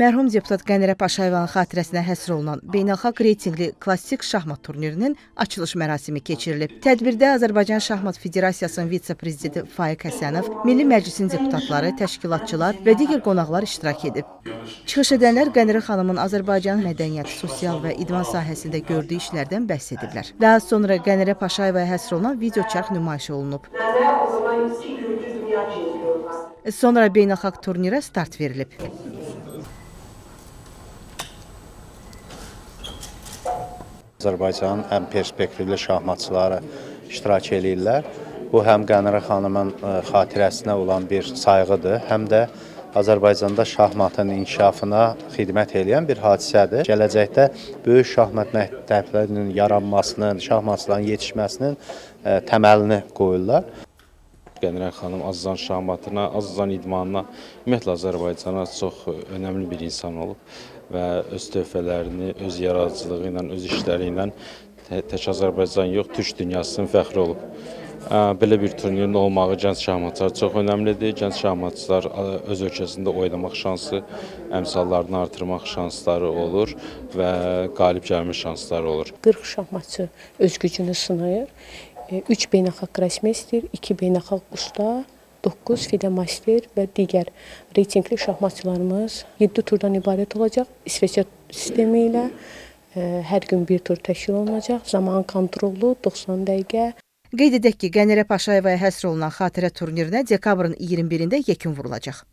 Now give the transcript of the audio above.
Mərhum deputat Qənirə Paşayevanın xatirəsinə həsr olunan Beynəlxalq Reytinqli Klasik Şahmat Turnörünün açılış mərasimi keçirilib. Tədbirdə Azərbaycan Şahmat Federasiyasının vitse-prezidenti Faiq Həsənov, Milli Məclisin deputatları, təşkilatçılar və digər qonaqlar iştirak edib. Çıxış edənlər Qənirə xanımın Azərbaycan mədəniyyəti, sosial və idman sahəsində gördüyü işlərdən bəhs ediblər. Daha sonra Qənirə Paşayevaya həsr olunan videoçarx nümayiş olunub. Sonra beynəlxalq turnirə start verilib. Azərbaycanın ən perspektivli şahmatçıları iştirak edirlər. Bu həm Qənirə xanımın xatirəsinə olan bir sayğıdır, həm də Azərbaycanda şahmatın inkişafına xidmət edən bir hadisədir. Gələcəkdə böyük şahmat məktəblərinin yaranmasının, şahmatçıların yetişməsinin təməlini qoyurlar. Qənirə xanım Azərbaycan şahmatına, Azərbaycan idmanına, ümumiyyətlə Azərbaycana çox önəmli bir insan olub və öz töhfələrini, öz yaradıcılığı ilə, öz işləri ilə tək Azərbaycan yox, türk dünyasının fəxri olub. Belə bir turnirin olmağı gənc şahmatçılar çox önəmlidir. Gənc şahmatçılar öz ölkəsində oynamaq şansı, əmsallarını artırmaq şansları olur və qalib gəlmə şansları olur. 40 şahmatçı öz gücünü sınayır. 3 beynəlxalq qrosmeyster, 2 beynəlxalq usta, 9 fide master və digər reytingli şahmatçılarımız 7 turdan ibarət olacaq. İsveçə sistemi ilə hər gün bir tur təşkil olunacaq. Zaman kontrollu 90 dəqiqə. Qeyd edək ki, Qənirə Paşayevaya həsr olunan xatirə turnirinə dekabrın 21-də yekun vurulacaq.